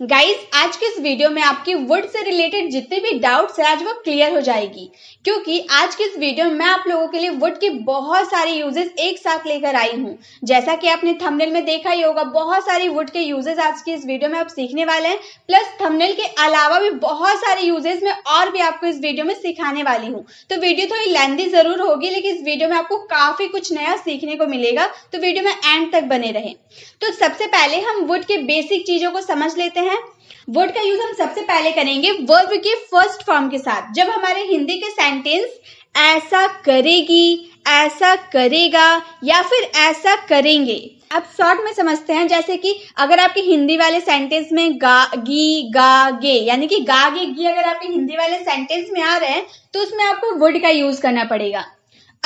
Guys आज के इस वीडियो में आपकी वुड से रिलेटेड जितने भी डाउट्स हैं आज वो क्लियर हो जाएगी, क्योंकि आज के इस वीडियो में मैं आप लोगों के लिए वुड के बहुत सारे यूजेस एक साथ लेकर आई हूँ। जैसा कि आपने थंबनेल में देखा ही होगा, बहुत सारे वुड के यूजेस आज की इस वीडियो में आप सीखने वाले हैं। प्लस थंबनेल के अलावा भी बहुत सारे यूजेस में और भी आपको इस वीडियो में सिखाने वाली हूँ। तो वीडियो थोड़ी लेंथी जरूर होगी, लेकिन इस वीडियो में आपको काफी कुछ नया सीखने को मिलेगा, तो वीडियो में एंड तक बने रहें। तो सबसे पहले हम वुड के बेसिक चीजों को समझ लेते हैं। वर्ड का यूज हम सबसे पहले करेंगे वर्ब के फर्स्ट फॉर्म के साथ। जब हमारे हिंदी के सेंटेंस ऐसा करेगी, ऐसा करेगा या फिर ऐसा करेंगे, आप शॉर्ट में समझते हैं। जैसे कि अगर आपके हिंदी वाले सेंटेंस में गा गी गा गे, यानी कि गा गे गी अगर आपके हिंदी वाले सेंटेंस में आ रहे हैं तो उसमें आपको वर्ड का यूज करना पड़ेगा।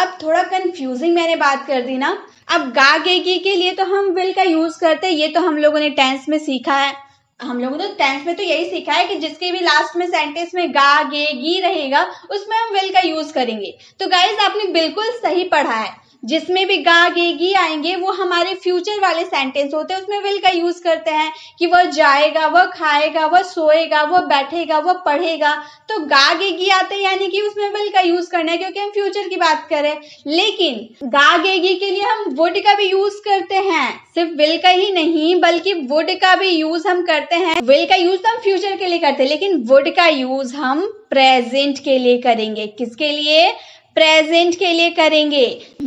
अब थोड़ा कंफ्यूजिंग मैंने बात कर दी ना। अब गा गे गी के लिए तो हम विल का यूज करते हैं, ये तो हम लोगों ने टेंस में सीखा है। हम लोगों ने टेंस में तो यही सीखा है कि जिसके भी लास्ट में सेंटेंस में गा गे गी रहेगा उसमें हम विल का यूज करेंगे। तो गाइज आपने बिल्कुल सही पढ़ा है, जिसमें भी गा गे गी आएंगे वो हमारे फ्यूचर वाले सेंटेंस होते हैं, उसमें विल का यूज करते हैं कि वह जाएगा, वह खाएगा, वह सोएगा, वह बैठेगा, वह पढ़ेगा। तो गा गे गी आते हैं यानी कि उसमें विल का यूज करना है, क्योंकि हम फ्यूचर की बात करें। लेकिन गा गे गी के लिए हम वुड का भी यूज करते हैं, सिर्फ विल का ही नहीं बल्कि वुड का भी यूज हम करते हैं। विल का यूज तो हम फ्यूचर के लिए करते हैं, लेकिन वुड का यूज हम प्रेजेंट के लिए करेंगे। किसके लिए? प्रेजेंट के लिए करेंगे।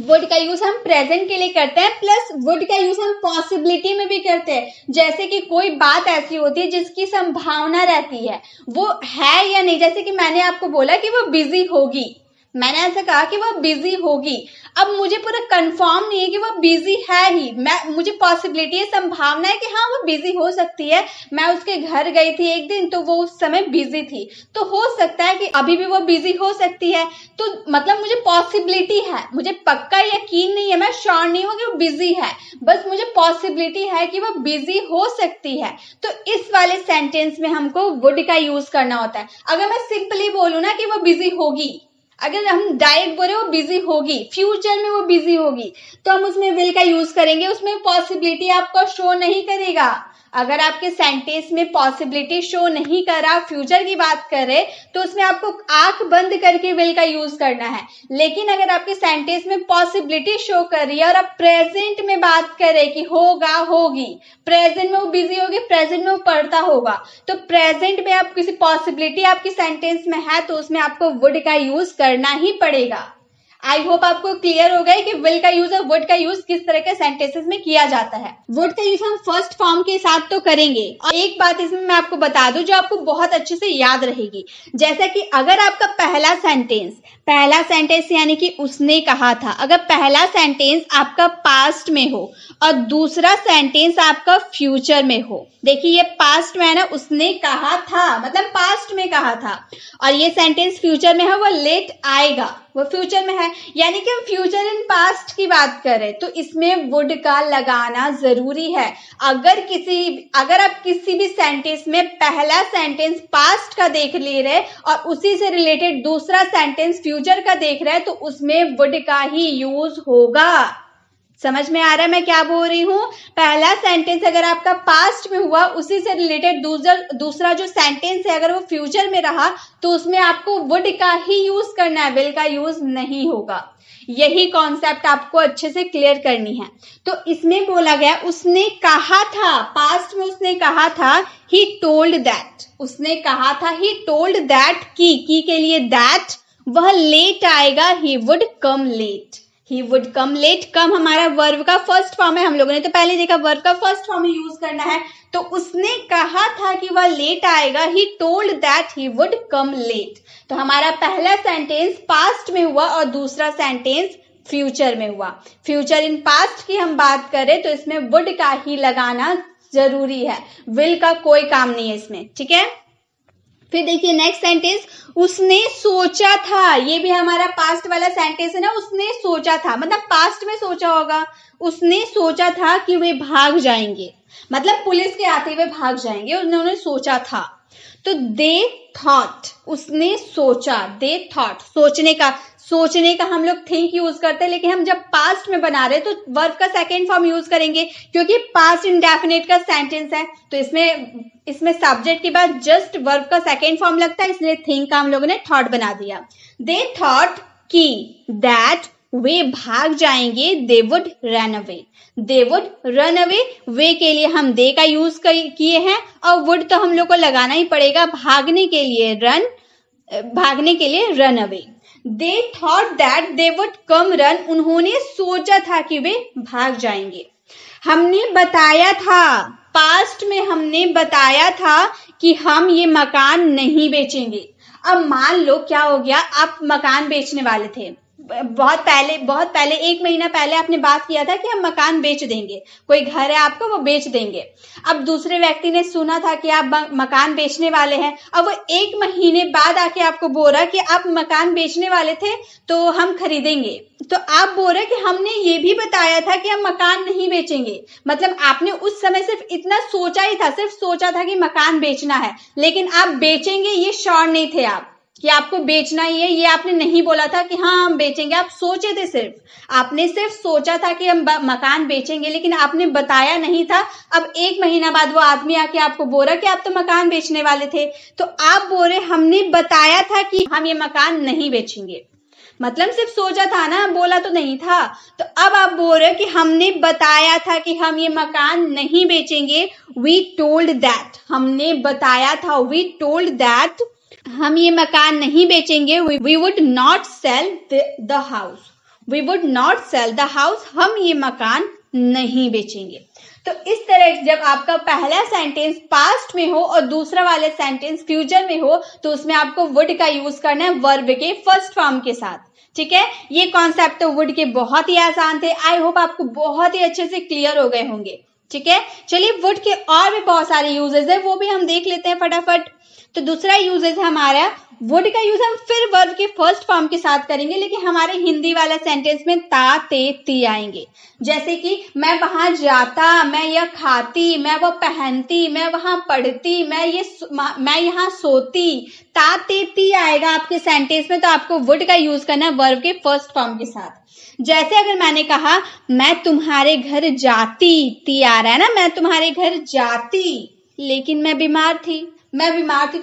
वुड का यूज हम प्रेजेंट के लिए करते हैं। प्लस वुड का यूज हम पॉसिबिलिटी में भी करते हैं, जैसे कि कोई बात ऐसी होती है जिसकी संभावना रहती है, वो है या नहीं। जैसे कि मैंने आपको बोला कि वो बिजी होगी, मैंने ऐसा कहा कि वह बिजी होगी। अब मुझे पूरा कंफर्म नहीं है कि वह बिजी है ही, मुझे पॉसिबिलिटी है, संभावना है कि हाँ वो बिजी हो सकती है। मैं उसके घर गई थी एक दिन तो वो उस समय बिजी थी, तो हो सकता है कि अभी भी वो बिजी हो सकती है। तो मतलब मुझे पॉसिबिलिटी है, मुझे पक्का यकीन नहीं है, मैं श्योर नहीं हूँ कि वो बिजी है, बस मुझे पॉसिबिलिटी है कि वह बिजी हो सकती है। तो इस वाले सेंटेंस में हमको वुड का यूज करना होता है। अगर मैं सिंपली बोलूँ ना कि वह बिजी होगी, अगर हम डायरेक्ट बोले वो बिजी होगी, फ्यूचर में वो बिजी होगी, तो हम उसमें विल का यूज करेंगे। उसमें पॉसिबिलिटी आपको शो नहीं करेगा। अगर आपके सेंटेंस में पॉसिबिलिटी शो नहीं करा, फ्यूचर की बात करें, तो उसमें आपको आंख बंद करके विल का यूज करना है। लेकिन अगर आपके सेंटेंस में पॉसिबिलिटी शो कर रही है और आप प्रेजेंट में बात करें कि होगा, होगी, प्रेजेंट में वो बिजी होगी, प्रेजेंट में वो पढ़ता होगा, तो प्रेजेंट में आप किसी पॉसिबिलिटी आपके सेंटेंस में है तो उसमें आपको वुड का यूज करना ही पड़ेगा। आई होप आपको क्लियर हो गया कि विल का यूज और वुड का यूज किस तरह के सेंटेंसेस में किया जाता है। वुड का यूज हम फर्स्ट फॉर्म के साथ तो करेंगे। और एक बात इसमें मैं आपको बता दूं जो आपको बहुत अच्छे से याद रहेगी, जैसे कि अगर आपका पहला सेंटेंस यानी कि उसने कहा था, अगर पहला सेंटेंस आपका पास्ट में हो और दूसरा सेंटेंस आपका फ्यूचर में हो, देखिए ये पास्ट में है ना, उसने कहा था मतलब पास्ट में कहा था, और ये सेंटेंस फ्यूचर में है, वो लेट आएगा, वो फ्यूचर में है, यानी कि हम फ्यूचर इन पास्ट की बात करें तो इसमें वुड का लगाना जरूरी है। अगर आप किसी भी सेंटेंस में पहला सेंटेंस पास्ट का देख ले रहे और उसी से रिलेटेड दूसरा सेंटेंस फ्यूचर का देख रहे हैं तो उसमें वुड का ही यूज होगा। समझ में आ रहा है मैं क्या बोल रही हूँ? पहला सेंटेंस अगर आपका पास्ट में हुआ, उसी से रिलेटेड दूसरा जो सेंटेंस है अगर वो फ्यूचर में रहा तो उसमें आपको वुड का ही यूज करना है, विल का यूज नहीं होगा। यही कॉन्सेप्ट आपको अच्छे से क्लियर करनी है। तो इसमें बोला गया उसने कहा था, पास्ट में उसने कहा था, ही टोल्ड दैट, उसने कहा था ही टोल्ड दैट की के लिए दैट वह लेट आएगा, he would come late. He would come late, come हमारा वर्ब का फर्स्ट फॉर्म है, हम लोगों ने तो पहले देखा वर्ब का फर्स्ट फॉर्म यूज करना है। तो उसने कहा था कि वह लेट आएगा, he told that he would come late। तो हमारा पहला सेंटेंस पास्ट में हुआ और दूसरा सेंटेंस फ्यूचर में हुआ। फ्यूचर इन पास्ट की हम बात करें तो इसमें would का ही लगाना जरूरी है, will का कोई काम नहीं है इसमें, ठीक है। फिर देखिए नेक्स्ट सेंटेंस, उसने सोचा था, ये भी हमारा पास्ट वाला सेंटेंस है ना। उसने सोचा था मतलब पास्ट में सोचा होगा, उसने सोचा था कि वे भाग जाएंगे, मतलब पुलिस के आते हुए भाग जाएंगे, उन्होंने सोचा था। तो दे थॉट, उसने सोचा, दे थॉट सोचने का, सोचने का हम लोग थिंक यूज करते हैं, लेकिन हम जब पास्ट में बना रहे हैं तो वर्ब का सेकेंड फॉर्म यूज करेंगे क्योंकि पास्ट इंडेफिनेट का सेंटेंस है। तो इसमें सब्जेक्ट के बाद जस्ट वर्ब का सेकेंड फॉर्म लगता है, इसलिए थिंक का हम लोगों ने थॉट बना दिया। दे थॉट कि दैट वे भाग जाएंगे, they would run away. They would run away, वे के लिए हम दे का यूज किए हैं और वुड तो हम लोग को लगाना ही पड़ेगा भागने के लिए, रन भागने के लिए run away. They thought that they would come run, उन्होंने सोचा था कि वे भाग जाएंगे। हमने बताया था, पास्ट में हमने बताया था कि हम ये मकान नहीं बेचेंगे। अब मान लो क्या हो गया, आप मकान बेचने वाले थे बहुत पहले 1 महीना पहले आपने बात किया था कि हम मकान बेच देंगे, कोई घर है आपका वो बेच देंगे। अब दूसरे व्यक्ति ने सुना था कि आप मकान बेचने वाले हैं, अब वो 1 महीने बाद आके आपको बोल रहा कि आप मकान बेचने वाले थे तो हम खरीदेंगे। तो आप बोल रहे कि हमने ये भी बताया था कि हम मकान नहीं बेचेंगे, मतलब आपने उस समय सिर्फ इतना सोचा ही था, सिर्फ सोचा था कि मकान बेचना है, लेकिन आप बेचेंगे ये श्योर नहीं थे आप कि आपको बेचना ही है, ये आपने नहीं बोला था कि हाँ हम बेचेंगे। आप सोचे थे, सिर्फ आपने सिर्फ सोचा था कि हम मकान बेचेंगे, लेकिन आपने बताया नहीं था। अब 1 महीना बाद वो आदमी आके आपको बोल रहा कि आप तो मकान बेचने वाले थे, तो आप बोल रहे हमने बताया था कि हम ये मकान नहीं बेचेंगे, मतलब सिर्फ सोचा था ना, बोला तो नहीं था। तो अब आप बोल रहे हो कि हमने बताया था कि हम ये मकान नहीं बेचेंगे। वी टोल्ड दैट, हमने बताया था, वी टोल्ड दैट हम ये मकान नहीं बेचेंगे। We would not sell the house, we would not sell the house, हम ये मकान नहीं बेचेंगे। तो इस तरह जब आपका पहला सेंटेंस पास्ट में हो और दूसरा वाले सेंटेंस फ्यूचर में हो तो उसमें आपको वुड का यूज करना है वर्ब के फर्स्ट फॉर्म के साथ, ठीक है। ये कॉन्सेप्ट तो वुड के बहुत ही आसान थे, आई होप आपको बहुत ही अच्छे से क्लियर हो गए होंगे, ठीक है। चलिए वुड के और भी बहुत सारे यूजेस है, वो भी हम देख लेते हैं फटाफट। तो दूसरा यूजेस हमारा वुड का यूज हम फिर वर्ब के फर्स्ट फॉर्म के साथ करेंगे, लेकिन हमारे हिंदी वाला सेंटेंस में ता ते ती आएंगे। जैसे कि मैं वहां जाता, मैं यह खाती, मैं वो पहनती, मैं वहां पढ़ती, मैं यहाँ सोती। ता ते ती आएगा आपके सेंटेंस में, तो आपको वुड का यूज करना वर्ब के फर्स्ट फॉर्म के साथ। जैसे अगर मैंने कहा मैं तुम्हारे घर जाती, ती आ रहा है ना, मैं तुम्हारे घर जाती लेकिन मैं बीमार थी,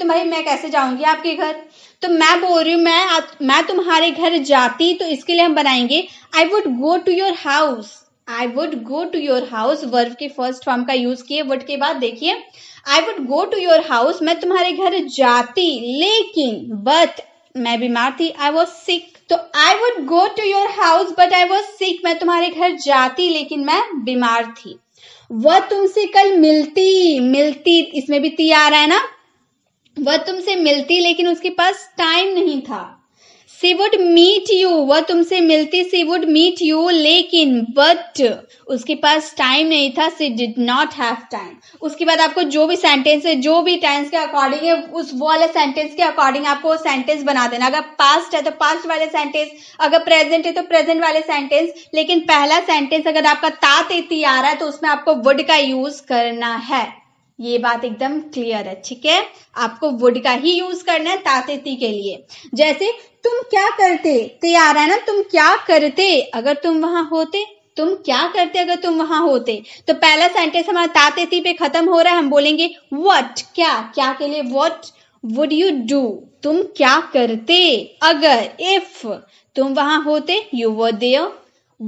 तो भाई मैं कैसे जाऊंगी आपके घर। तो मैं बोल रही हूँ मैं तुम्हारे घर जाती, तो इसके लिए हम बनाएंगे I would go to your house. I would go to your house, verb के फर्स्ट फॉर्म का यूज किए वुड के बाद। देखिए I would go to your house, मैं तुम्हारे घर जाती लेकिन बट मैं बीमार थी, आई वॉज सिक। तो I would go to your house but I was sick, मैं तुम्हारे घर जाती लेकिन मैं बीमार थी। वह तुमसे कल मिलती, इसमें भी ती आ रहा है ना, वह तुमसे मिलती लेकिन उसके पास टाइम नहीं था। शी वुड मीट यू, वह तुमसे मिलती, शी वुड मीट यू लेकिन बट उसके पास टाइम नहीं था, she did not have time. उसके बाद आपको जो भी सेंटेंस है, जो भी टेंस के अकॉर्डिंग है, उस वाले सेंटेंस के अकॉर्डिंग आपको वो सेंटेंस बना देना। अगर पास्ट है तो पास्ट वाले सेंटेंस, अगर प्रेजेंट है तो प्रेजेंट वाले सेंटेंस, लेकिन पहला सेंटेंस अगर आपका ता ते ती आ रहा है तो उसमें आपको वुड का यूज करना है। ये बात एकदम क्लियर है, ठीक है। आपको वुड का ही यूज करना है ता ते ती के लिए। जैसे तुम क्या करते, ते आ रहा है ना, तुम क्या करते अगर तुम वहां होते, तुम क्या करते अगर तुम वहां होते। तो पहला सेंटेंस हमारा ता ते ती पे खत्म हो रहा है, हम बोलेंगे व्हाट, क्या, क्या के लिए व्हाट वुड यू डू, तुम क्या करते अगर इफ तुम वहां होते, you were there.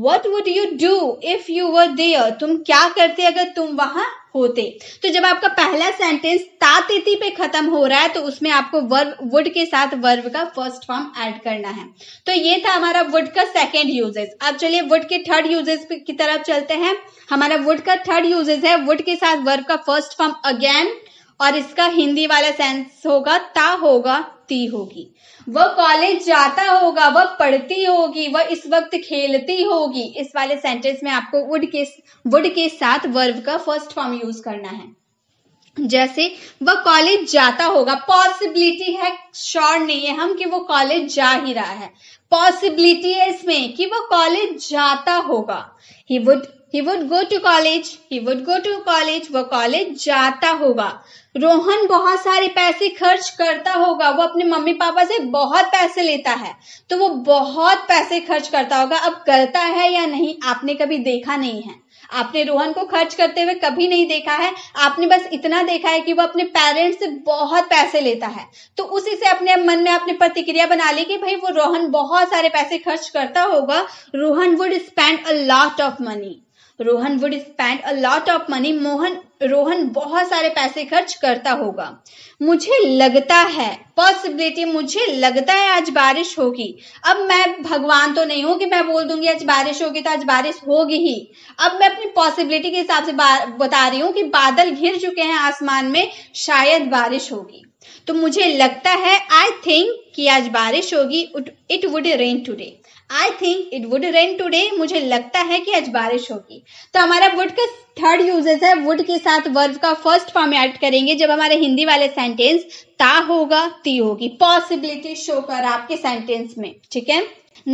What would you do if you were there? तुम क्या करते अगर तुम वहां होते। तो जब आपका पहला सेंटेंस ता ते ती पे खत्म हो रहा है तो उसमें आपको वर्ब वुड के साथ वर्ब का फर्स्ट फॉर्म ऐड करना है। तो ये था हमारा वुड का सेकेंड यूजेस। अब चलिए वुड के थर्ड यूजेस की तरफ चलते हैं। हमारा वुड का थर्ड यूजेस है वुड के साथ वर्ब का फर्स्ट फॉर्म अगेन, और इसका हिंदी वाला सेंस होगा ता होगा ती होगी। वह कॉलेज जाता होगा, वह पढ़ती होगी, वह इस वक्त खेलती होगी। इस वाले सेंटेंस में आपको वुड के साथ वर्ब का फर्स्ट फॉर्म यूज करना है। जैसे वह कॉलेज जाता होगा, पॉसिबिलिटी है, श्योर नहीं है हम कि वो कॉलेज जा ही रहा है, पॉसिबिलिटी है इसमें कि वो कॉलेज जाता होगा। He would He would go to college. He would go to college. वो कॉलेज जाता होगा. रोहन बहुत सारे पैसे खर्च करता होगा. वो अपने मम्मी पापा से बहुत पैसे लेता है, तो वो बहुत पैसे खर्च करता होगा. अब करता है या नहीं आपने कभी देखा नहीं है. आपने रोहन को खर्च करते हुए कभी नहीं देखा है. आपने बस इतना देखा है कि वो अपने पेरेंट्स से बहुत पैसे लेता है. तो उसी से अपने मन में आपने प्रतिक्रिया बना ली कि भाई वो रोहन बहुत सारे पैसे खर्च करता होगा. Rohan would spend a lot of money. Rohan would spend a lot of money. Rohan बहुत सारे पैसे खर्च करता होगा. मुझे लगता है पॉसिबिलिटी, मुझे लगता है आज बारिश होगी. अब मैं भगवान तो नहीं हूं कि मैं बोल दूंगी आज बारिश होगी तो आज बारिश होगी ही. अब मैं अपनी पॉसिबिलिटी के हिसाब से बता रही हूँ कि बादल घिर चुके हैं आसमान में, शायद बारिश होगी. तो मुझे लगता है आई थिंक कि आज बारिश होगी. It would rain today. I think it would rain today. मुझे लगता है कि आज बारिश होगी. तो हमारा वुड का थर्ड यूजेस है. वुड के साथ वर्ब का फर्स्ट फॉर्म ऐड करेंगे जब हमारे हिंदी वाले सेंटेंस ता होगा, ती होगी. पॉसिबिलिटी शो कर आपके सेंटेंस में, ठीक है.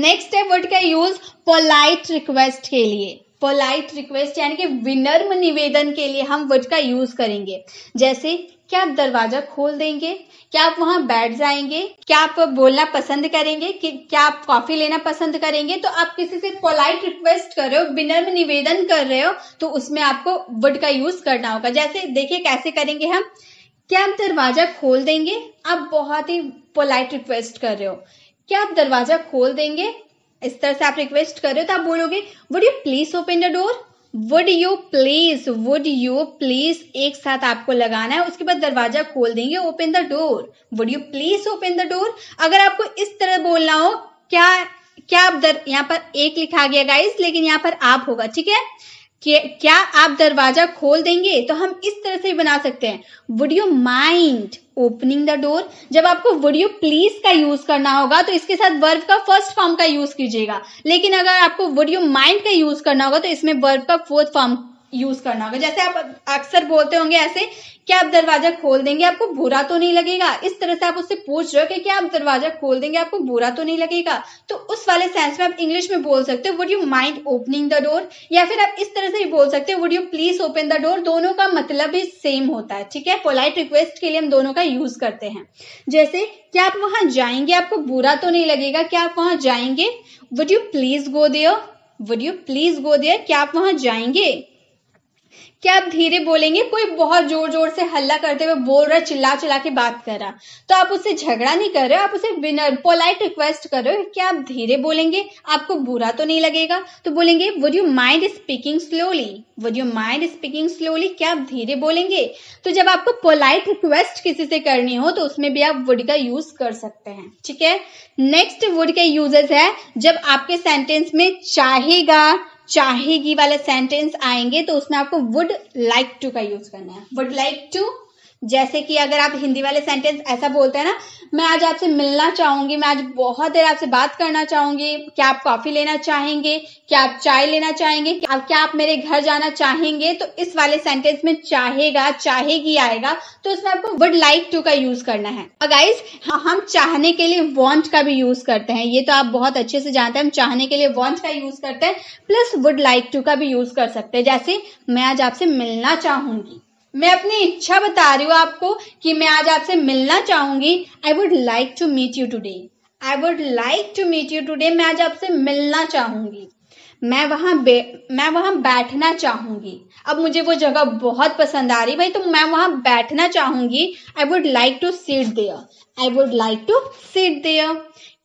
नेक्स्ट है वुड का यूज पोलाइट रिक्वेस्ट के लिए. पोलाइट रिक्वेस्ट यानी कि विनम्र निवेदन के लिए हम वुड का यूज करेंगे. जैसे क्या आप दरवाजा खोल देंगे, क्या आप वहां बैठ जाएंगे, क्या आप बोलना पसंद करेंगे, कि क्या आप कॉफी लेना पसंद करेंगे. तो आप किसी से पोलाइट रिक्वेस्ट कर रहे हो, विनम्र निवेदन कर रहे हो, तो उसमें आपको वुड का यूज करना होगा. जैसे देखिए कैसे करेंगे हम. क्या आप दरवाजा खोल देंगे. आप बहुत ही पोलाइट रिक्वेस्ट कर रहे हो. क्या आप दरवाजा खोल देंगे, इस तरह से आप रिक्वेस्ट कर रहे हो. तो आप बोलोगे would you please open the door. Would you please एक साथ आपको लगाना है. उसके बाद दरवाजा खोल देंगे, open the door. Would you please open the door. अगर आपको इस तरह बोलना हो, क्या आप यहाँ पर एक लिखा गया गाइस, लेकिन यहाँ पर आप होगा, ठीक है. क्या आप दरवाजा खोल देंगे, तो हम इस तरह से बना सकते हैं. Would you mind opening the door. जब आपको वुड यू प्लीज का यूज करना होगा तो इसके साथ वर्ब का फर्स्ट फॉर्म का यूज कीजिएगा. लेकिन अगर आपको वुड यू माइंड का यूज करना होगा तो इसमें वर्ब का फोर्थ फॉर्म यूज करना होगा. जैसे आप अक्सर बोलते होंगे ऐसे, क्या आप दरवाजा खोल देंगे, आपको बुरा तो नहीं लगेगा. इस तरह से आप उससे पूछ रहे हो कि क्या आप दरवाजा खोल देंगे, आपको बुरा तो नहीं लगेगा. तो उस वाले सेंस में आप इंग्लिश में बोल सकते हो would you mind opening the door. या फिर आप इस तरह से भी बोल सकते हो would you please open the door. दोनों का मतलब ही सेम होता है, ठीक है. पोलाइट रिक्वेस्ट के लिए हम दोनों का यूज करते हैं. जैसे क्या आप वहां जाएंगे, आपको बुरा तो नहीं लगेगा. क्या आप वहां जाएंगे. Would you please go there. Would you please go there. क्या आप वहां जाएंगे. क्या आप धीरे बोलेंगे. कोई बहुत जोर जोर से हल्ला करते हुए बोल रहा, चिल्ला चिल्ला के बात कर रहा, तो आप उससे झगड़ा नहीं कर रहे हो, आप उसे विनम्र पोलाइट रिक्वेस्ट कर रहे हो. क्या आप धीरे बोलेंगे, आपको बुरा तो नहीं लगेगा. तो बोलेंगे would you mind speaking slowly. Would you mind speaking slowly. क्या आप धीरे बोलेंगे. तो जब आपको पोलाइट रिक्वेस्ट किसी से करनी हो तो उसमें भी आप वुड का यूज कर सकते हैं, ठीक है. नेक्स्ट वुड के यूजेस है जब आपके सेंटेंस में चाहेगा, चाहेगी वाले सेंटेंस आएंगे तो उसमें आपको वुड लाइक टू का यूज करना है. Would like to. जैसे कि अगर आप हिंदी वाले सेंटेंस ऐसा बोलते हैं ना, मैं आज आपसे मिलना चाहूंगी, मैं आज बहुत देर आपसे बात करना चाहूंगी. क्या आप कॉफी लेना चाहेंगे. क्या आप चाय लेना चाहेंगे. क्या आप मेरे घर जाना चाहेंगे. तो इस वाले सेंटेंस में चाहेगा, चाहेगी आएगा तो उसमें आपको वुड लाइक टू का यूज करना है. और गाइस हम चाहने के लिए वॉन्ट का भी यूज करते हैं, ये तो आप बहुत अच्छे से जानते हैं. हम चाहने के लिए वॉन्ट का यूज करते हैं, प्लस वुड लाइक टू का भी यूज कर सकते हैं. जैसे मैं आज आपसे मिलना चाहूंगी, मैं अपनी इच्छा बता रही हूँ आपको कि मैं आज आपसे मिलना चाहूंगी. I would like to meet you today. I would like to meet you today. मैं आज आपसे मिलना चाहूंगी. मैं वहां बैठना चाहूंगी. अब मुझे वो जगह बहुत पसंद आ रही भाई, तो मैं वहां बैठना चाहूंगी. I would like to seat there. I would like to seat there.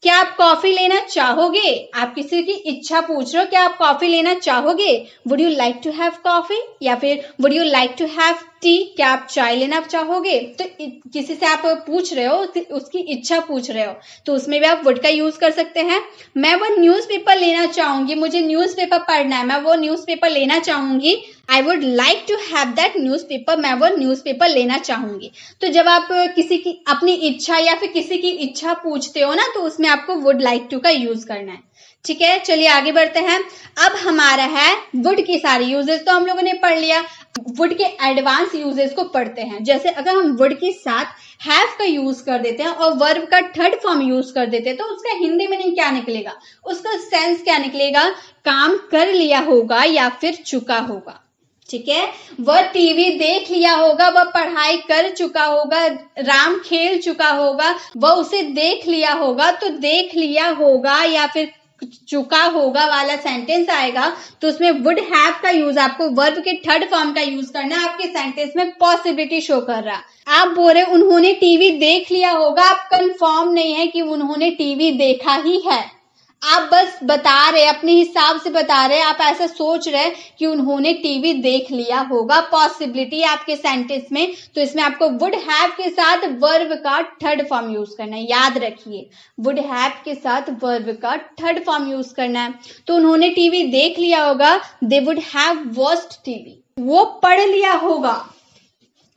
क्या आप कॉफी लेना चाहोगे. आप किसी की इच्छा पूछ रहे हो, क्या आप कॉफी लेना चाहोगे. Would you like to have coffee. या फिर would you like to have tea. क्या आप चाय लेना चाहोगे. तो किसी से आप पूछ रहे हो, उसकी इच्छा पूछ रहे हो, तो उसमें भी आप वुड का यूज कर सकते हैं. मैं वो न्यूज़पेपर लेना चाहूंगी. मुझे न्यूज़पेपर पढ़ना है, मैं वो न्यूज़पेपर लेना चाहूंगी. I would like to have that newspaper. मैं वो न्यूज पेपर लेना चाहूंगी. तो जब आप किसी की अपनी इच्छा या फिर किसी की इच्छा पूछते हो ना, तो उसमें आपको वुड लाइक टू का यूज करना है, ठीक है, चलिए आगे बढ़ते हैं। अब हमारा है वुड के सारे यूजेस तो हम लोगों ने पढ़ लिया। वुड के एडवांस यूजेस को पढ़ते हैं। जैसे अगर हम वुड के साथ हैव का यूज कर देते हैं और वर्ब का थर्ड फॉर्म यूज कर देते हैं तो उसका हिंदी मीनिंग क्या निकलेगा, उसका सेंस क्या निकलेगा, काम कर लिया होगा या फिर चुका होगा। ठीक है, वह टीवी देख लिया होगा, वह पढ़ाई कर चुका होगा, राम खेल चुका होगा, वह उसे देख लिया होगा। तो देख लिया होगा या फिर चुका होगा वाला सेंटेंस आएगा तो उसमें वुड हैव का यूज आपको वर्ब के थर्ड फॉर्म का यूज करना, आपके सेंटेंस में पॉसिबिलिटी शो कर रहा। आप बोल रहे उन्होंने टीवी देख लिया होगा, आप कंफर्म नहीं है कि उन्होंने टीवी देखा ही है, आप बस बता रहे, अपने हिसाब से बता रहे, आप ऐसा सोच रहे कि उन्होंने टीवी देख लिया होगा, पॉसिबिलिटी आपके सेंटेंस में। तो इसमें आपको वुड हैव के साथ वर्ब का थर्ड फॉर्म यूज करना है, याद रखिए वुड हैव के साथ वर्ब का थर्ड फॉर्म यूज करना है। तो उन्होंने टीवी देख लिया होगा, they would have watched TV. वो पढ़ लिया होगा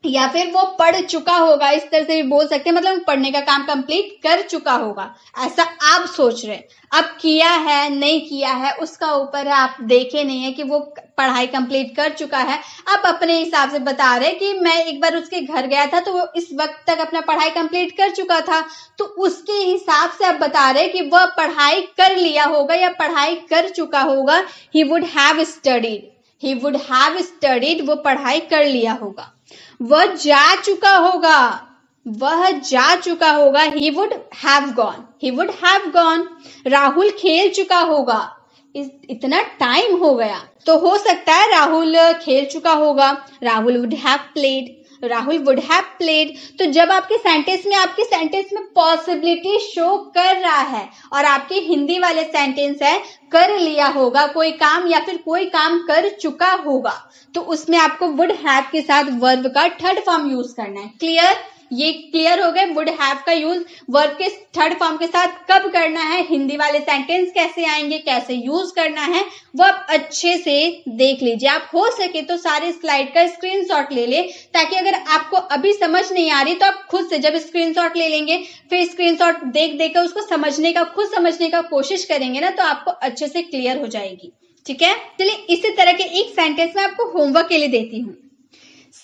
या फिर वो पढ़ चुका होगा, इस तरह से भी बोल सकते हैं, मतलब पढ़ने का काम कंप्लीट कर चुका होगा, ऐसा आप सोच रहे हैं। अब किया है नहीं किया है उसका ऊपर है, आप देखे नहीं है कि वो पढ़ाई कंप्लीट कर चुका है, आप अपने हिसाब से बता रहे कि मैं एक बार उसके घर गया था तो वो इस वक्त तक अपना पढ़ाई कंप्लीट कर चुका था। तो उसके हिसाब से आप बता रहे कि वह पढ़ाई कर लिया होगा या पढ़ाई कर चुका होगा। He would have studied, he would have studied, वो पढ़ाई कर लिया होगा। वह जा चुका होगा, वह जा चुका होगा, he would have gone, he would have gone। Rahul खेल चुका होगा, इतना टाइम हो गया तो हो सकता है राहुल खेल चुका होगा, Rahul would have played, Rahul would have played। तो जब आपके सेंटेंस में पॉसिबिलिटी शो कर रहा है और आपके हिंदी वाले सेंटेंस है कर लिया होगा कोई काम या फिर कोई काम कर चुका होगा, तो उसमें आपको would have के साथ वर्ब का थर्ड फॉर्म यूज करना है। क्लियर, ये क्लियर हो गए वुड हैव का यूज वर्ब के थर्ड फॉर्म के साथ कब करना है, हिंदी वाले सेंटेंस कैसे आएंगे, कैसे यूज करना है, वो आप अच्छे से देख लीजिए। आप हो सके तो सारे स्लाइड का स्क्रीनशॉट ले ले, ताकि अगर आपको अभी समझ नहीं आ रही तो आप खुद से जब स्क्रीनशॉट ले लेंगे फिर स्क्रीनशॉट देख देकर उसको समझने का, खुद समझने का कोशिश करेंगे ना तो आपको अच्छे से क्लियर हो जाएगी। ठीक है, चलिए इसी तरह के एक सेंटेंस में आपको होमवर्क के लिए देती हूँ।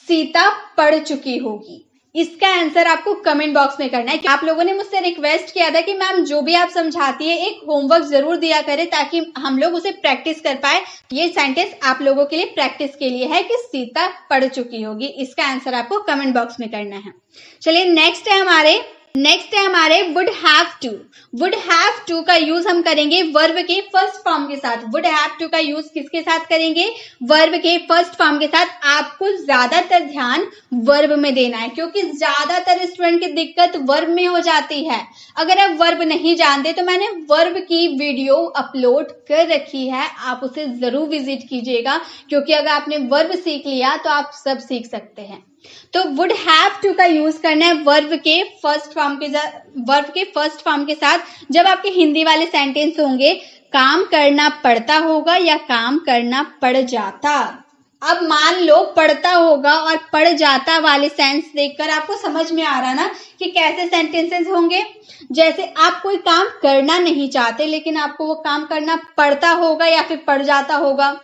सीता पढ़ चुकी होगी, इसका आंसर आपको कमेंट बॉक्स में करना है। आप लोगों ने मुझसे रिक्वेस्ट किया था कि मैम जो भी आप समझाती है एक होमवर्क जरूर दिया करें ताकि हम लोग उसे प्रैक्टिस कर पाए। ये सेंटेंस आप लोगों के लिए प्रैक्टिस के लिए है कि सीता पढ़ चुकी होगी, इसका आंसर आपको कमेंट बॉक्स में करना है। चलिए नेक्स्ट है हमारे would have to. Would have to का यूज हम करेंगे वर्ब के फर्स्ट फॉर्म के साथ। वुड हैव टू का यूज किसके साथ करेंगे, वर्ब के फर्स्ट फॉर्म के साथ। आपको ज्यादातर ध्यान वर्ब में देना है क्योंकि ज्यादातर स्टूडेंट की दिक्कत वर्ब में हो जाती है। अगर आप वर्ब नहीं जानते तो मैंने वर्ब की वीडियो अपलोड कर रखी है, आप उसे जरूर विजिट कीजिएगा क्योंकि अगर आपने वर्ब सीख लिया तो आप सब सीख सकते हैं। तो वुड हैव टू का यूज करना है वर्ब के फर्स्ट फॉर्म के साथ जब आपके हिंदी वाले सेंटेंस होंगे काम करना पड़ता होगा या काम करना पड़ जाता। अब मान लो पढ़ता होगा और पढ़ जाता वाले सेंस देखकर आपको समझ में आ रहा ना कि कैसे सेंटेंसेस होंगे। जैसे आप कोई काम करना नहीं चाहते लेकिन आपको वो काम करना पड़ता होगा या फिर पड़ जाता होगा।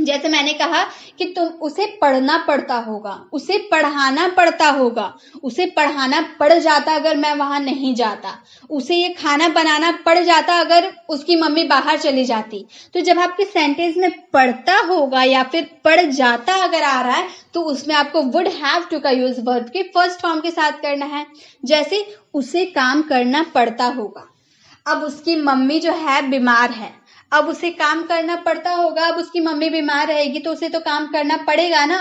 जैसे मैंने कहा कि तुम उसे पढ़ना पड़ता होगा, उसे पढ़ाना पड़ता होगा, उसे पढ़ाना पड़ जाता अगर मैं वहां नहीं जाता, उसे ये खाना बनाना पड़ जाता अगर उसकी मम्मी बाहर चली जाती। तो जब आपके सेंटेंस में पढ़ता होगा या फिर पड़ जाता अगर आ रहा है तो उसमें आपको वुड हैव टू का यूज वर्ब के फर्स्ट फॉर्म के साथ करना है। जैसे उसे काम करना पड़ता होगा, अब उसकी मम्मी जो है बीमार है, अब उसे काम करना पड़ता होगा, अब उसकी मम्मी बीमार रहेगी तो उसे तो काम करना पड़ेगा ना।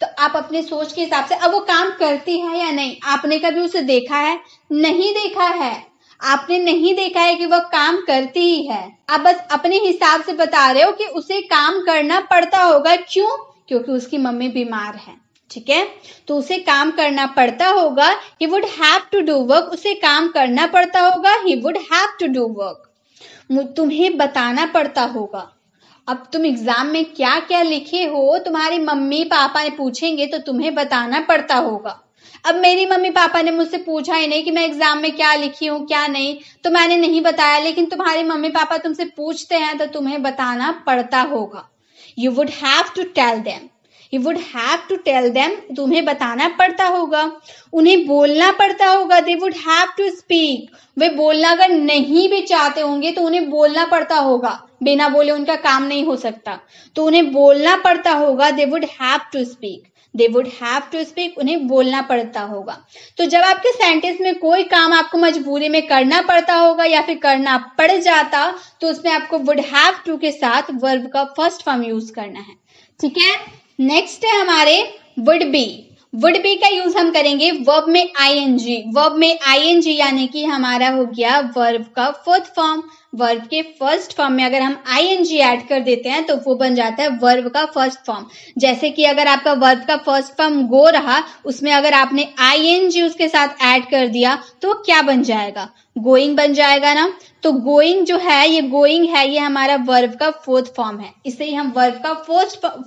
तो आप अपने सोच के हिसाब से, अब वो काम करती है या नहीं, आपने कभी उसे देखा है, नहीं देखा है, आपने नहीं देखा है कि वह काम करती ही है, आप बस अपने हिसाब से बता रहे हो कि उसे काम करना पड़ता होगा। क्यों? क्योंकि उसकी मम्मी बीमार है। ठीक है, तो उसे काम करना पड़ता होगा, he would have to do work, उसे काम करना पड़ता होगा, he would have to do work. तुम्हें बताना पड़ता होगा, अब तुम एग्जाम में क्या क्या लिखे हो तुम्हारी मम्मी पापा ने पूछेंगे तो तुम्हें बताना पड़ता होगा। अब मेरी मम्मी पापा ने मुझसे पूछा ही नहीं कि मैं एग्जाम में क्या लिखी हूँ क्या नहीं, तो मैंने नहीं बताया। लेकिन तुम्हारे मम्मी पापा तुमसे पूछते हैं तो तुम्हें बताना पड़ता होगा। You would have to tell them, you would have to tell them, तुम्हें बताना पड़ता होगा, उन्हें बोलना पड़ता होगा। They would have to speak, वे बोलना अगर नहीं भी चाहते होंगे तो उन्हें बोलना पड़ता होगा। बिना बोले उनका काम नहीं हो सकता, तो उन्हें बोलना पड़ता होगा। They would have to speak, They would have to speak, उन्हें बोलना पड़ता होगा। तो जब आपके सेंटेंस में कोई काम आपको मजबूरी में करना पड़ता होगा या फिर करना पड़ जाता, तो उसमें आपको would have to के साथ वर्ब का फर्स्ट फॉर्म यूज करना है, ठीक है। नेक्स्ट है हमारे would be। वुड बी का यूज हम करेंगे वर्ब में आईएनजी। वर्ब में आईएनजी यानी कि हमारा हो गया वर्ब का फोर्थ फॉर्म। वर्ब के फर्स्ट फॉर्म में अगर हम आईएनजी ऐड कर देते हैं तो वो बन जाता है वर्ब का फर्स्ट फॉर्म। जैसे कि अगर आपका वर्ब का फर्स्ट फॉर्म गो रहा, उसमें अगर आपने आईएनजी उसके साथ ऐड कर दिया तो क्या बन जाएगा, गोइंग बन जाएगा ना। तो गोइंग जो है, ये गोइंग है, ये हमारा वर्ब का फोर्थ फॉर्म है। इसे ही हम वर्ब का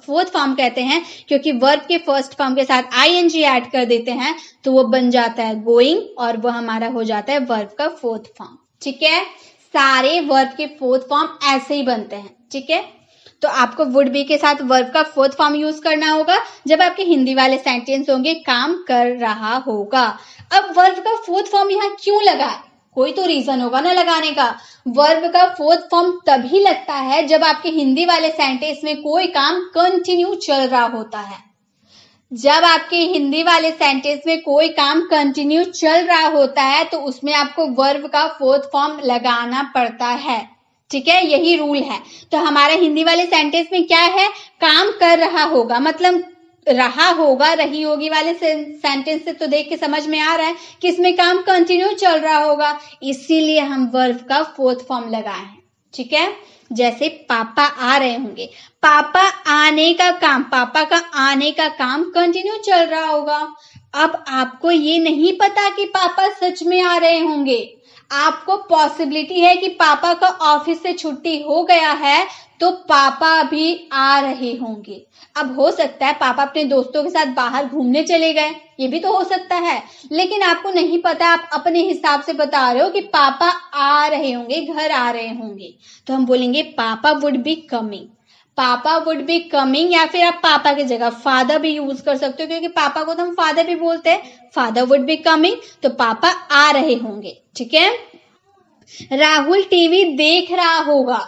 फोर्थ फॉर्म कहते हैं, क्योंकि वर्ब के फर्स्ट फॉर्म के साथ आईएनजी ऐड कर देते हैं तो वो बन जाता है गोइंग, और वो हमारा हो जाता है वर्ब का फोर्थ फॉर्म, ठीक है। सारे वर्ब के फोर्थ फॉर्म ऐसे ही बनते हैं, ठीक है। तो आपको वुड बी के साथ वर्ब का फोर्थ फॉर्म यूज करना होगा जब आपके हिंदी वाले सेंटेंस होंगे काम कर रहा होगा। अब वर्ब का फोर्थ फॉर्म यहाँ क्यों लगा है, कोई तो रीजन होगा ना लगाने का। वर्ब का फोर्थ फॉर्म तभी लगता है जब आपके हिंदी वाले सेंटेंस में कोई काम कंटिन्यू चल रहा होता है। जब आपके हिंदी वाले सेंटेंस में कोई काम कंटिन्यू चल रहा होता है तो उसमें आपको वर्ब का फोर्थ फॉर्म लगाना पड़ता है, ठीक है, यही रूल है। तो हमारा हिंदी वाले सेंटेंस में क्या है, काम कर रहा होगा, मतलब रहा होगा, रही होगी वाले सेंटेंस से तो देख के समझ में आ रहा है कि इसमें काम कंटिन्यू चल रहा होगा, इसीलिए हम वर्ब का फोर्थ फॉर्म लगाए हैं, ठीक है। जैसे पापा आ रहे होंगे, पापा आने का काम, पापा का आने का काम कंटिन्यू चल रहा होगा। अब आपको ये नहीं पता कि पापा सच में आ रहे होंगे, आपको पॉसिबिलिटी है कि पापा का ऑफिस से छुट्टी हो गया है तो पापा भी आ रहे होंगे। अब हो सकता है पापा अपने दोस्तों के साथ बाहर घूमने चले गए, ये भी तो हो सकता है, लेकिन आपको नहीं पता, आप अपने हिसाब से बता रहे हो कि पापा आ रहे होंगे, घर आ रहे होंगे, तो हम बोलेंगे papa would be coming. Papa would be coming, या फिर आप पापा की जगह फादर भी यूज कर सकते हो, क्योंकि पापा को तो हम फादर भी बोलते हैं। फादर वुड बी कमिंग, तो पापा आ रहे होंगे, ठीक है। राहुल टीवी देख रहा होगा।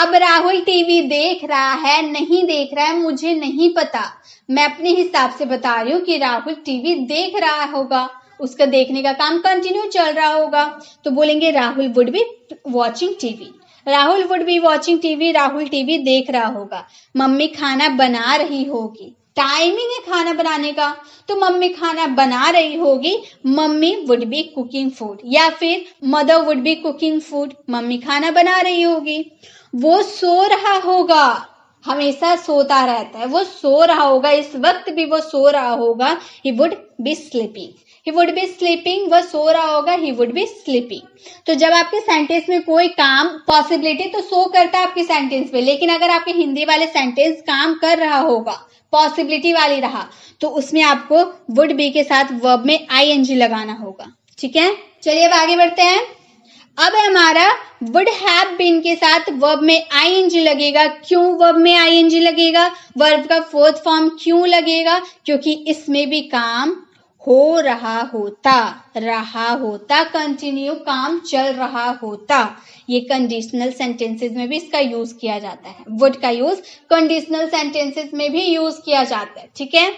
अब राहुल टीवी देख रहा है नहीं देख रहा है मुझे नहीं पता, मैं अपने हिसाब से बता रही हूँ कि राहुल टीवी देख रहा होगा, उसका देखने का काम कंटिन्यू चल रहा होगा, तो बोलेंगे Rahul would be watching TV. Rahul would be watching TV, Rahul TV देख रहा होगा। मम्मी खाना बना रही होगी, टाइमिंग है खाना बनाने का, तो मम्मी खाना बना रही होगी, mummy would be cooking food, या फिर mother would be cooking food, mummy खाना बना रही होगी। वो सो रहा होगा, हमेशा सोता रहता है, वो सो रहा होगा, इस वक्त भी वो सो रहा होगा। He would be sleeping, He would be sleeping, वह सो रहा होगा, he would be sleeping। तो जब आपके सेंटेंस में कोई काम, पॉसिबिलिटी तो सो करता है आपके सेंटेंस में, लेकिन अगर आपके हिंदी वाले सेंटेंस काम कर रहा होगा, पॉसिबिलिटी वाली रहा, तो उसमें आपको वुड बी के साथ वर्ब में आईएनजी लगाना होगा, ठीक है। चलिए अब आगे बढ़ते हैं। अब हमारा वुड हैव बीन के साथ वर्ब में आईएनजी लगेगा। क्यों वर्ब में आईएनजी लगेगा, वर्ब का फोर्थ फॉर्म क्यों लगेगा, क्योंकि इसमें भी काम हो रहा होता, रहा होता, कंटिन्यू काम चल रहा होता। ये कंडीशनल सेंटेंसेस में भी इसका यूज किया जाता है, वुड का यूज कंडीशनल सेंटेंसेस में भी यूज किया जाता है, ठीक है।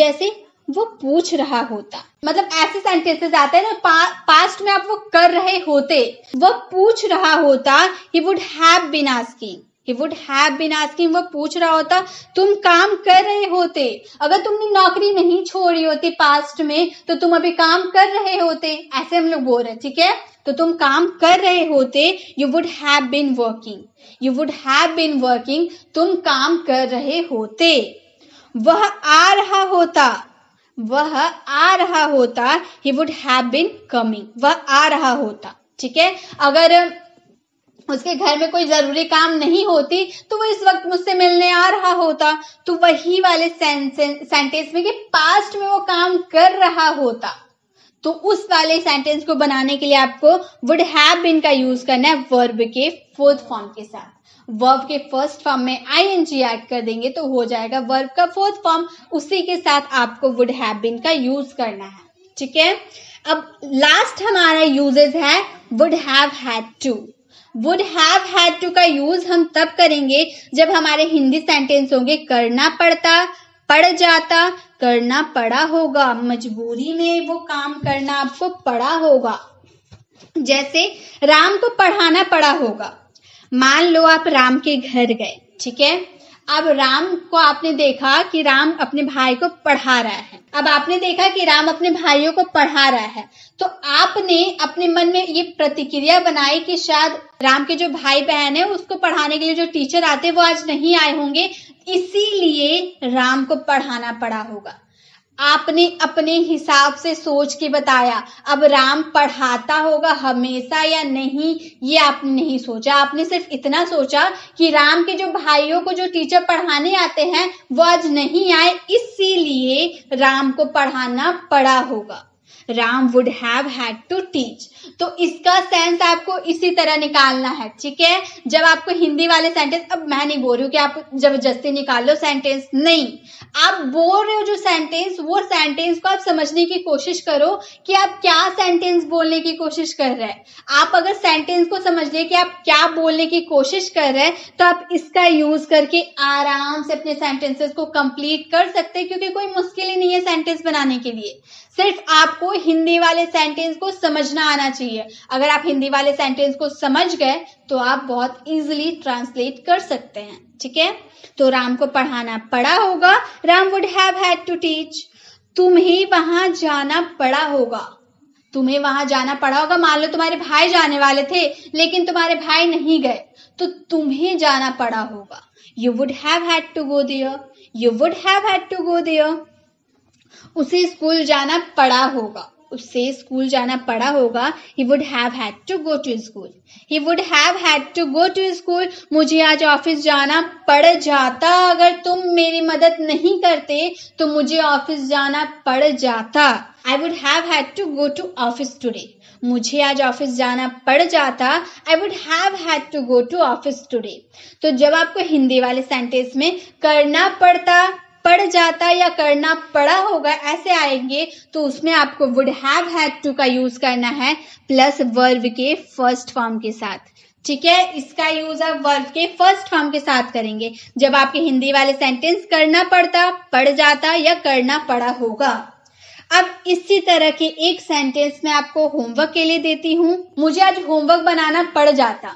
जैसे वो पूछ रहा होता, मतलब ऐसे सेंटेंसेस आते हैं ना पास्ट में आप वो कर रहे होते, वो पूछ रहा होता, he would have been asking, He would have been asking, वो पूछ रहा होता, तुम काम कर रहे होते। अगर तुमने नौकरी नहीं छोड़ी होती पास्ट में तो तुम अभी काम कर रहे होते, ऐसे हम लोग बोल रहे हैं, ठीक है। तो तुम काम कर रहे होते, you would have been working, you would have been working, तुम काम कर रहे होते। वह आ रहा होता, वह आ रहा होता, he would have been coming, वह आ रहा होता, ठीक है। अगर उसके घर में कोई जरूरी काम नहीं होती तो वो इस वक्त मुझसे मिलने आ रहा होता। तो वही वाले सेंटेंस में कि पास्ट में वो काम कर रहा होता, तो उस वाले सेंटेंस को बनाने के लिए आपको वुड हैव बीन का यूज करना है वर्ब के फोर्थ फॉर्म के साथ। वर्ब के फर्स्ट फॉर्म में आईएनजी ऐड कर देंगे तो हो जाएगा वर्ब का फोर्थ फॉर्म, उसी के साथ आपको वुड हैव बीन का यूज करना है। ठीक है, अब लास्ट हमारा यूजेस है would have had to. Would have had to का यूज हम तब करेंगे जब हमारे हिंदी सेंटेंस होंगे करना पड़ता, पड़ जाता, करना पड़ा होगा, मजबूरी में वो काम करना आपको पड़ा होगा। जैसे राम को पढ़ाना पड़ा होगा। मान लो आप राम के घर गए, ठीक है, अब राम को आपने देखा कि राम अपने भाई को पढ़ा रहा है। अब आपने देखा कि राम अपने भाइयों को पढ़ा रहा है, तो आपने अपने मन में ये प्रतिक्रिया बनाई कि शायद राम के जो भाई बहन है उसको पढ़ाने के लिए जो टीचर आते वो आज नहीं आए होंगे, इसीलिए राम को पढ़ाना पड़ा होगा। आपने अपने हिसाब से सोच के बताया। अब राम पढ़ाता होगा हमेशा या नहीं, ये आपने नहीं सोचा। आपने सिर्फ इतना सोचा कि राम के जो भाइयों को जो टीचर पढ़ाने आते हैं वो आज नहीं आए, इसीलिए राम को पढ़ाना पड़ा होगा। Ram would have had to teach. तो इसका सेंस आपको इसी तरह निकालना है। ठीक है, जब आपको हिंदी वाले सेंटेंस, अब मैं नहीं बोल रही हूँ कि आप जबरदस्ती निकाल लो सेंटेंस, नहीं, आप बोल रहे हो जो सेंटेंस, वो सेंटेंस को आप समझने की कोशिश करो कि आप क्या सेंटेंस बोलने की कोशिश कर रहे हैं। आप अगर सेंटेंस को समझ लें कि आप क्या बोलने की कोशिश कर रहे हैं तो आप इसका यूज करके आराम से अपने सेंटेंसेस को कंप्लीट कर सकते हैं, क्योंकि कोई मुश्किल ही नहीं है सेंटेंस बनाने के लिए। सिर्फ आपको हिंदी वाले सेंटेंस को समझना आना चाहिए। अगर आप हिंदी वाले सेंटेंस को समझ गए तो आप बहुत इजीली ट्रांसलेट कर सकते हैं। ठीक है, तो राम को पढ़ाना पड़ा होगा, Ram would have had to teach. तुम्हें वहां जाना पड़ा होगा। तुम्हें वहां जाना पड़ा होगा, मान लो तुम्हारे भाई जाने वाले थे लेकिन तुम्हारे भाई नहीं गए, तो तुम्हें जाना पड़ा होगा। You would have had to go there, you would have had to go there. उसे स्कूल जाना पड़ा होगा, उसे स्कूल जाना पड़ा होगा। He would have had to go to school, he would have had to go to school. मुझे आज ऑफिस जाना पड़ जाता, अगर तुम मेरी मदद नहीं करते तो मुझे ऑफिस जाना पड़ जाता। I would have had to go to office today, मुझे आज ऑफिस जाना पड़ जाता। I would have had to go to office today. तो जब आपको हिंदी वाले सेंटेंस में करना पड़ता, पड़ जाता या करना पड़ा होगा ऐसे आएंगे, तो उसमें आपको वुड हैव हैड टू का यूज करना है प्लस वर्ब के फर्स्ट फॉर्म के साथ। ठीक है, इसका यूज आप वर्ब के फर्स्ट फॉर्म के साथ करेंगे जब आपके हिंदी वाले सेंटेंस करना पड़ता, पड़ जाता या करना पड़ा होगा। अब इसी तरह के एक सेंटेंस मैं आपको होमवर्क के लिए देती हूँ। मुझे आज होमवर्क बनाना पड़ जाता,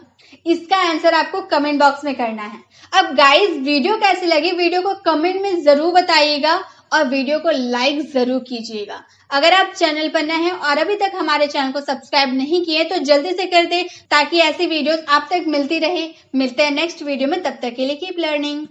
इसका आंसर आपको कमेंट बॉक्स में करना है। अब गाइस, वीडियो कैसी लगी वीडियो को कमेंट में जरूर बताइएगा और वीडियो को लाइक जरूर कीजिएगा। अगर आप चैनल पर नए हैं और अभी तक हमारे चैनल को सब्सक्राइब नहीं किए तो जल्दी से कर दें ताकि ऐसी वीडियोस आप तक मिलती रहे। मिलते हैं नेक्स्ट वीडियो में, तब तक के लिए कीप लर्निंग।